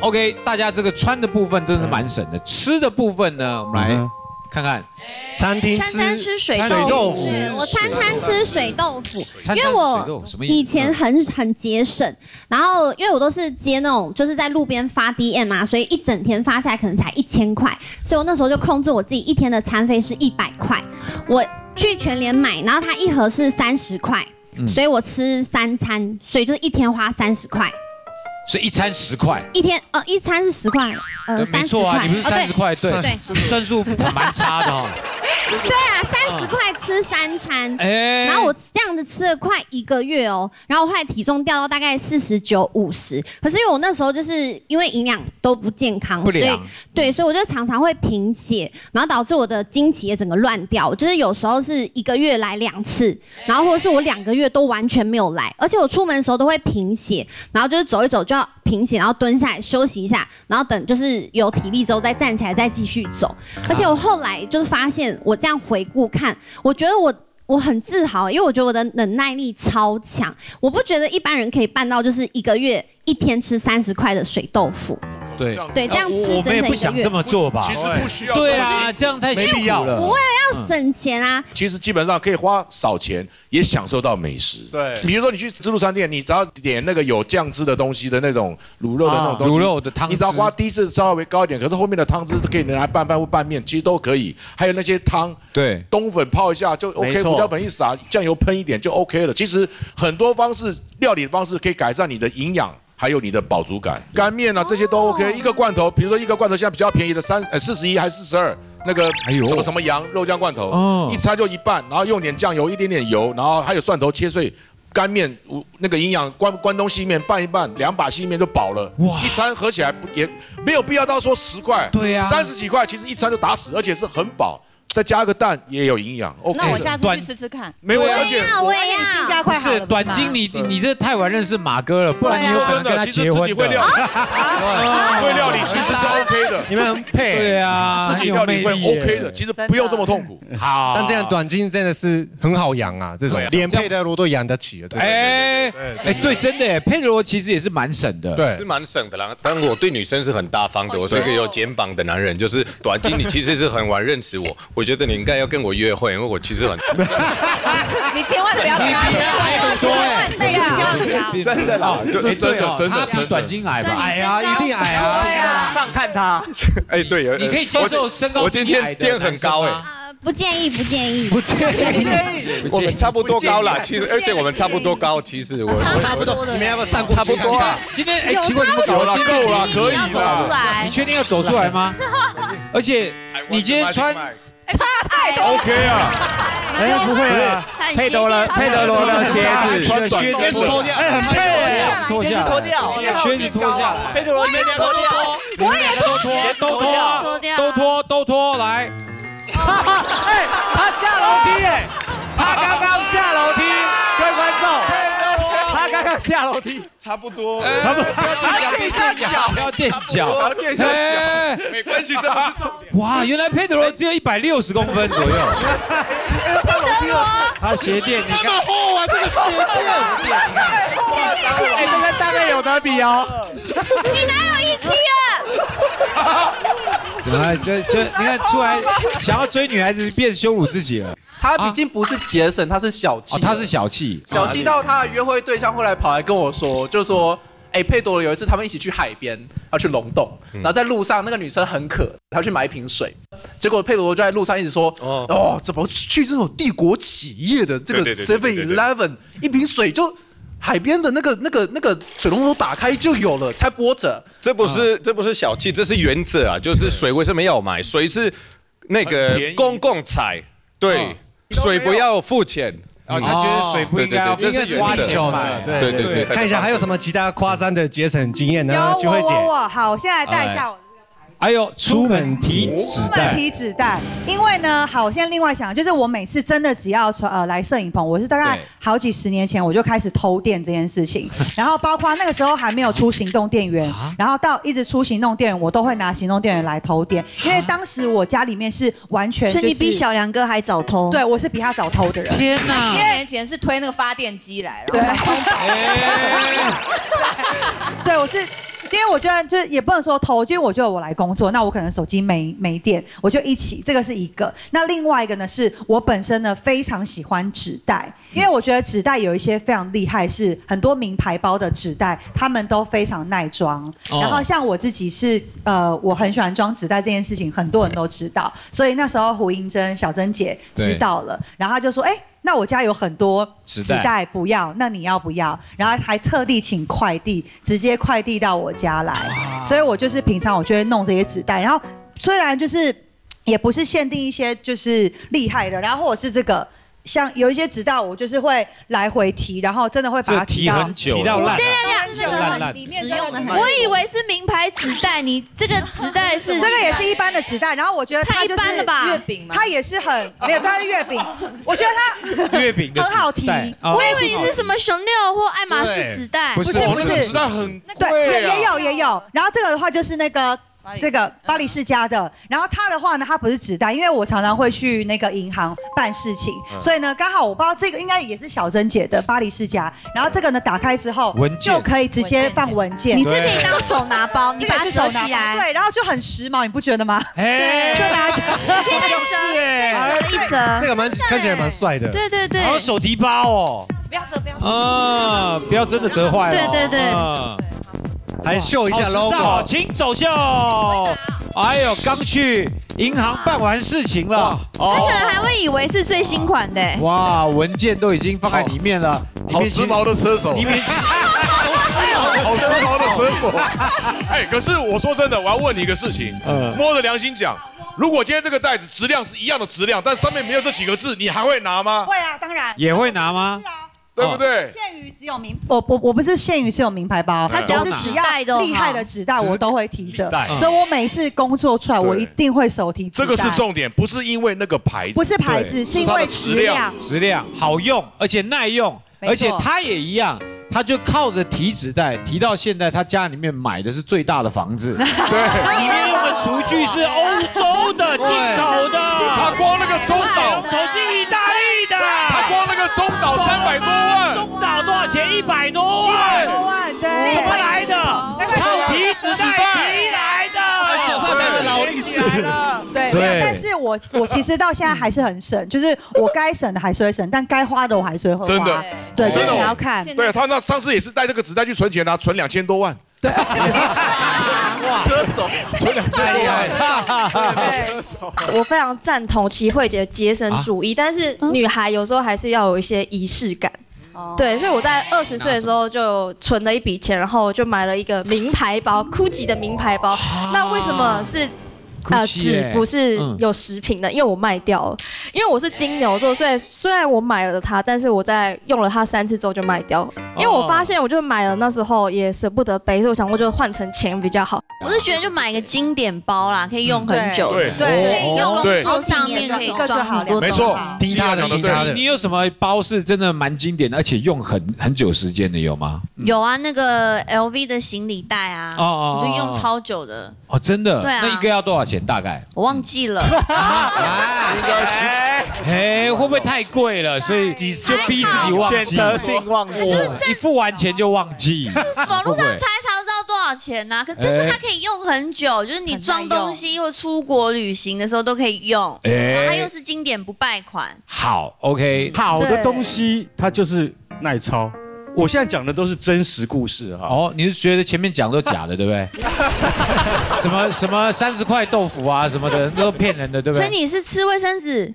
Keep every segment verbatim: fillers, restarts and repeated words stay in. OK， 大家这个穿的部分真的蛮省的，吃的部分呢，我们来看看。 餐厅吃水豆腐，我餐餐吃水豆腐，因为我以前很很节省，然后因为我都是接那种就是在路边发 D M 啊，所以一整天发下来可能才一千块，所以我那时候就控制我自己一天的餐费是一百块，我去全联买，然后它一盒是三十块，所以我吃三餐，所以就是一天花三十块。 所以一餐十块，一天呃一餐是十块，呃三十块，你不是三十块，对对，你算数蛮差的哦。对啊，三十块吃三餐，然后我这样子吃了快一个月哦，然后我后来体重掉到大概四十九五十，可是因为我那时候就是因为营养都不健康，所以对，所以我就常常会贫血，然后导致我的经期也整个乱掉，就是有时候是一个月来两次，然后或者是我两个月都完全没有来，而且我出门的时候都会贫血，然后就是走一走就。 平息，然后蹲下来休息一下，然后等就是有体力之后再站起来，再继续走。而且我后来就是发现，我这样回顾看，我觉得我我很自豪，因为我觉得我的忍耐力超强。我不觉得一般人可以办到，就是一个月一天吃三十块的水豆腐。对对，这样吃真的一个月。我也不想这么做吧，其实不需要。对啊，这样太没必要了。我为了要省钱啊，其实基本上可以花少钱。 也享受到美食，对，比如说你去自助餐店，你只要点那个有酱汁的东西的那种卤肉的那种东西，卤肉的汤，你只要花第一次稍微高一点，可是后面的汤汁可以拿来拌饭或拌面，其实都可以。还有那些汤，对，冬粉泡一下就 OK， 胡椒粉一撒，酱油喷一点就 OK 了。其实很多方式料理的方式可以改善你的营养。 还有你的饱足感，干面啊这些都 OK。一个罐头，比如说一个罐头现在比较便宜的三呃四十一还是四十二，那个什么什么羊肉酱罐头，一拆就一半，然后用点酱油，一点点油，然后还有蒜头切碎，干面那个营养关关东西面拌一拌，两把西面就饱了。哇，一餐合起来也没有必要到说十块，对呀，三十几块其实一餐就打死，而且是很饱。 再加个蛋也有营养。OK， 那我下次去吃吃看。没有，而且我也要新加快好了。是短经理，你这太晚认识马哥了，不然你真的其实自己会料理，会料理其实是 OK 的。你们很配。对啊，自己料理会 OK 的，其实不用这么痛苦。好，但这样短经真的是很好养啊，这种连佩德罗都养得起了。哎哎，对，真的，佩德罗其实也是蛮省的，对，是蛮省的啦。但我对女生是很大方的，我是一个有肩膀的男人，就是短经理其实是很晚认识我。 我觉得你应该要跟我约会，因为我其实很……你千万不要跟他约会，真的啦，就是真的真的真的短经矮吧，矮啊，一定矮啊，上看他。哎，对，你可以接受身高，我今天垫很高哎。不建议，不建议，不建议。我们差不多高啦，其实而且我们差不多高，其实我差不多的，你们要不要站过去？差不多。今天哎，奇怪，怎么搞了？够了，可以了。你确定要走出来吗？而且你今天穿。 差太多 ，OK 啊，哎不会啊，佩德罗佩德罗的鞋子，穿短靴子脱掉，哎很配，鞋子脱掉，靴子脱下来，佩德罗鞋子脱掉，我也脱，都脱，都脱，都脱，来，哎他下楼梯哎，他刚刚下楼梯，各位观众，他刚刚下楼梯。 差不多，差不多，要垫下脚，要垫脚，要垫下脚，没关系，这不是重点。哇，原来佩德罗只有一百六十公分左右。佩德罗，他鞋垫，你干嘛厚啊？这个鞋垫，太厚了，哎，这跟大概有得比哦。你哪有一七啊？怎么，这这，你看出来想要追女孩子，变羞辱自己了。 他已经不是节省，他是小气。他是小气，小气到他的约会对象后来跑来跟我说，就说：“哎，佩多有一次他们一起去海边，要去龙洞，然后在路上那个女生很渴，她去买一瓶水，结果佩多就在路上一直说：哦，怎么去这种帝国企业的这个 seven eleven 一瓶水就。” 海边的那个、那个、那个水龙头打开就有了，才波折。这不是这不是小气，这是原则啊！就是水为什么要买？水是那个公共财，对，水不要付钱。 啊，他觉得水不应该，这是花球嘛？对对对，看一下还有什么其他夸张的节省经验呢？菊惠姐，我好，我现在带一下我的这个牌。哎呦，出门提纸袋，出门提纸袋。因为呢，好，我现在另外想，就是我每次真的只要呃来摄影棚，我是大概好几十年前我就开始偷电这件事情，然后包括那个时候还没有出行动电源，然后到一直出行动电源，我都会拿行动电源来偷电，因为当时我家里面是完全，所以你比小梁哥还早偷。对，我是比他早偷的人。天哪！ 十年前是推那个发电机来了，对，对，我是因为我觉得就是也不能说偷，因为我觉得我来工作，那我可能手机没没电，我就一起，这个是一个。那另外一个呢，是我本身呢非常喜欢纸袋，因为我觉得纸袋有一些非常厉害，是很多名牌包的纸袋，他们都非常耐装。然后像我自己是呃，我很喜欢装纸袋这件事情，很多人都知道，所以那时候胡英珍、小珍姐知道了，然后她就说，哎。 那我家有很多纸袋，不要，那你要不要？然后还特地请快递，直接快递到我家来。所以我就是平常我就会弄这些纸袋，然后虽然就是也不是限定一些就是厉害的，然后或者是这个。 像有一些纸袋，我就是会来回提，然后真的会把它提很久，提到烂。对啊，这个里面用的，我以为是名牌纸袋，你这个纸袋是这个也是一般的纸袋，然后我觉得它就是月饼嘛，它也是很没有，它是月饼，我觉得它月饼很好提。我以为是什么Chanel或爱马仕纸袋，不是不是，纸袋很对，也有也有。然后这个的话就是那个。 这个巴黎世家的，然后它的话呢，它不是纸袋，因为我常常会去那个银行办事情，所以呢，刚好我不知道这个应该也是小珍姐的巴黎世家，然后这个呢打开之后就可以直接放文件，你这可以当手拿包，你把它折起来，对，然后就很时髦，你不觉得吗？哎，就拿起来，可以折，一折，这个蛮看起来蛮帅的，对对对，还有手提包哦，不要折，不要折啊，不要真的折坏了，对对对。 来秀一下 logo， 请走秀。哎呦，刚去银行办完事情了，他可能还会以为是最新款的。哇，文件都已经放在里面了，好时髦的车手。好时髦的车手。哎，可是我说真的，我要问你一个事情，摸着良心讲，如果今天这个袋子质量是一样的质量，但上面没有这几个字，你还会拿吗？会啊，当然。也会拿吗？是啊。 对不对？限于只有名，我我我不是限于只有名牌包，它只要是只要厉害的纸袋，我都会提着。所以我每次工作出来，我一定会手提。这个是重点，不是因为那个牌子，不是牌子，是因为质量，质量好用，而且耐用，而且它也一样，它就靠着提纸袋提到现在，他家里面买的是最大的房子，对，里面用的厨具是欧洲的进口的，他光那个中岛投进意大利的，他光那个中岛三百多。 钱一百多万，对，怎么来的？靠提纸袋提来的，手上拿着劳力士。对，但是我我其实到现在还是很省，就是我该省的还是会省，但该花的我还是会花。真的，对，真的你要看。对他那上次也是带这个纸袋去存钱啊，存两千多万。对，哇，车手存两千多万，车手。我非常赞同齐慧姐节省主义，但是女孩有时候还是要有一些仪式感。 对，所以我在二十岁的时候就存了一笔钱，然后就买了一个名牌包 ，Gucci 的名牌包。那为什么是呃纸不是有食品的？因为我卖掉了，因为我是金牛座，所以虽然我买了它，但是我在用了它三次之后就卖掉了。因为我发现我就买了，那时候也舍不得背，所以我想过就换成钱比较好。我是觉得就买一个经典包啦，可以用很久。对对，用工作上面可以装很多东西。没错，听他讲的对。你有什么包是真的蛮经典的，而且用很很久时间的有吗？有啊，那个 L V 的行李袋啊，我就用超久的。哦，真的？对啊。那一个要多少钱？大概？我忘记了。应该是。哎，会不会太贵了？所以就逼自己忘记。选择性忘记。一付完钱就忘记。网络上查一查知道多少钱呐？可就是它可以。 可以用很久，就是你装东西或出国旅行的时候都可以用。哎，它又是经典不败款。好 ，OK， 好的东西它就是耐操。我现在讲的都是真实故事哈。哦，你是觉得前面讲都假的，对不对？什么什么三十块豆腐啊什么的，都骗人的，对不对？所以你是吃卫生纸，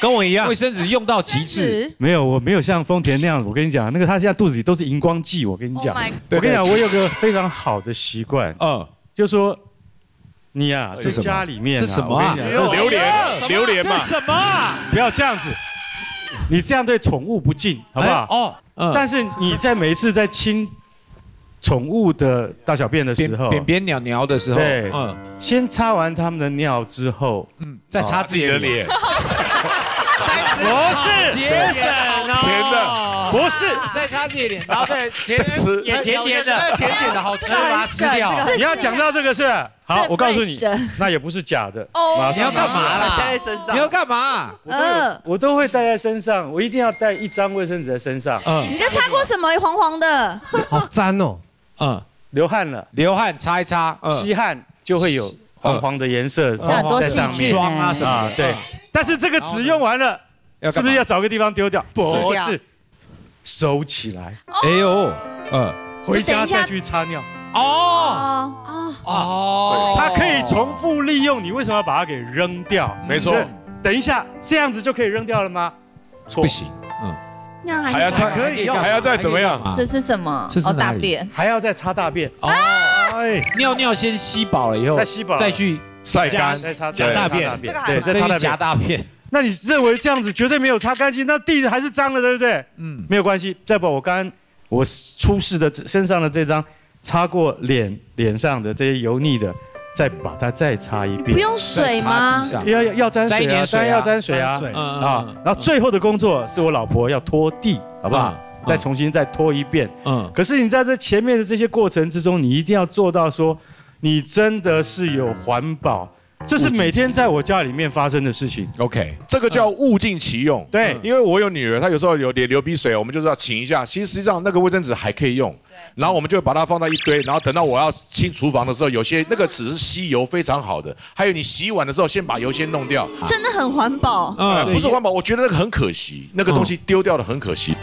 跟我一样，卫生纸用到极致。没有，我没有像丰田那样。我跟你讲，那个他现在肚子里都是荧光剂。我跟你讲，我跟你讲，我有个非常好的习惯，嗯。 就说你呀，在家里面，这什么啊？榴莲，榴莲嘛，什么？不要这样子，你这样对宠物不敬，好不好？哦，嗯。但是你在每一次在清宠物的大小便的时候，便便鸟鸟的时候，对，嗯，先擦完它们的尿之后，嗯，再擦自己的脸。不是节省哦，不是再擦自己脸，然后再甜也甜甜的，甜甜的好吃，把它吃掉。你要讲到这个是好，我告诉你，那也不是假的。哦，你要干嘛啦？带在身上。你要干嘛？嗯，我都会带在身上，我一定要带一张卫生纸在身上。嗯，你这擦过什么？黄黄的，好脏哦。嗯。流汗了，流汗擦一擦，吸汗就会有黄黄的颜色在上面，妆啊什么对。但是这个纸用完了，是不是要找个地方丢掉？不是，收起来。哎呦，嗯，回家再去擦尿。 哦哦哦！它可以重复利用，你为什么要把它给扔掉？没错。等一下，这样子就可以扔掉了吗？错，不行。嗯，那还要再可以，还要再怎么样？这是什么？这是大便，还要再擦大便。哦，尿尿先吸饱了以后，再吸饱再去晒干，再擦大便。对，再擦夹大便。那你认为这样子绝对没有擦干净，那地还是脏的，对不对？嗯，没有关系。再把我刚刚我出示的身上的这张。 擦过脸脸上的这些油腻的，再把它再擦一遍。不用水吗？要要要沾水啊，当然要沾水啊。啊，然后最后的工作是我老婆要拖地，好不好？再重新再拖一遍。嗯。可是你在这前面的这些过程之中，你一定要做到说，你真的是有环保。 这是每天在我家里面发生的事情。OK， 这个叫物尽其用。对，因为我有女儿，她有时候有脸流鼻水，我们就是要清一下。其实实际上那个卫生纸还可以用，然后我们就把它放到一堆，然后等到我要清厨房的时候，有些那个纸是吸油非常好的。还有你洗碗的时候，先把油先弄掉，真的很环保。嗯，不是环保，我觉得那个很可惜，那个东西丢掉的很可惜。